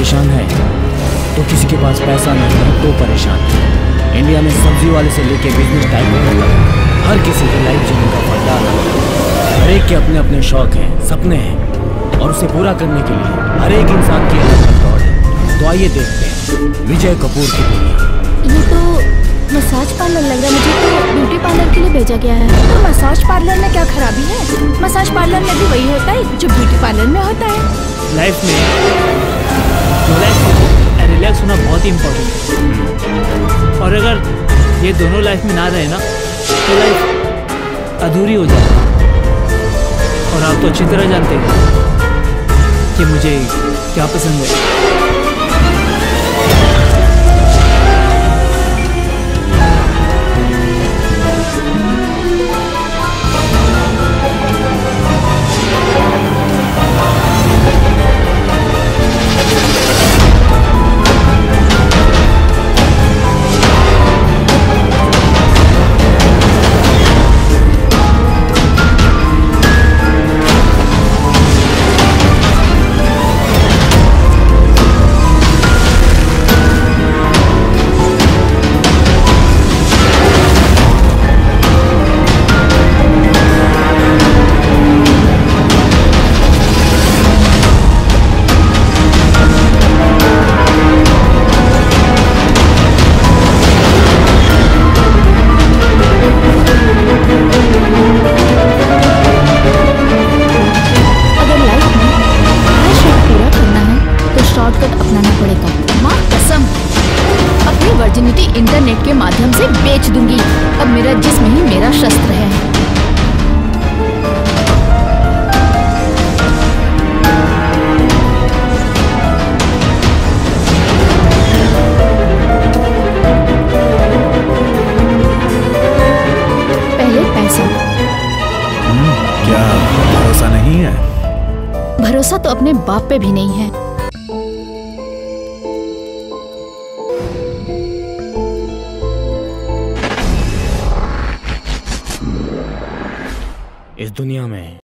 परेशान है तो किसी के पास पैसा नहीं है तो परेशान है। इंडिया में सब्जी वाले से लेके बिजनेस टाइप हर किसी की लाइफ जीने का पर्दा हर एक के अपने अपने शौक हैं, सपने हैं और उसे पूरा करने के लिए हर एक इंसान की अलग अलग दौड़ है। तो आइए देखते हैं विजय कपूर की दुनिया। ये तो मसाज पार्लर लग रहा है मुझे, तो ब्यूटी पार्लर के लिए भेजा गया है। तो मसाज पार्लर में क्या खराबी है? मसाज पार्लर में भी वही होता है जो ब्यूटी पार्लर में होता है। लाइफ में रिलैक्स होना बहुत ही इम्पोर्टेंट है और अगर ये दोनों लाइफ में ना रहे ना तो लाइफ अधूरी हो जाए। और आप तो अच्छी तरह जानते हैं कि मुझे क्या पसंद है। इंटरनेट के माध्यम से बेच दूंगी। अब मेरा जिस्म ही मेरा शस्त्र है। पहले पैसा। क्या भरोसा नहीं है? भरोसा तो अपने बाप पे भी नहीं है। दुनिया में